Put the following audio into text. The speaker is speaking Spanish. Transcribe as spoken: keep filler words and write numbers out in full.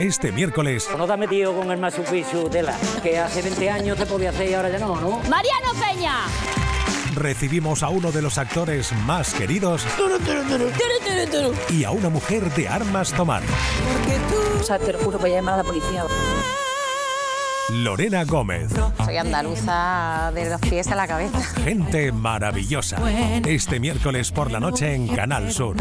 Este miércoles... No te has metido con el Machu Picchu, tela, que hace veinte años te podía hacer y ahora ya no, ¿no? ¡Mariano Peña! Recibimos a uno de los actores más queridos... ¡Turu, turu, turu! ¡Turu, turu, turu! Y a una mujer de armas tomar. Porque tú... O sea, te lo juro, voy a llamar a la policía. Lorena Gómez. Soy andaluza de los pies a la cabeza. Gente maravillosa. Este miércoles por la noche en Canal Sur.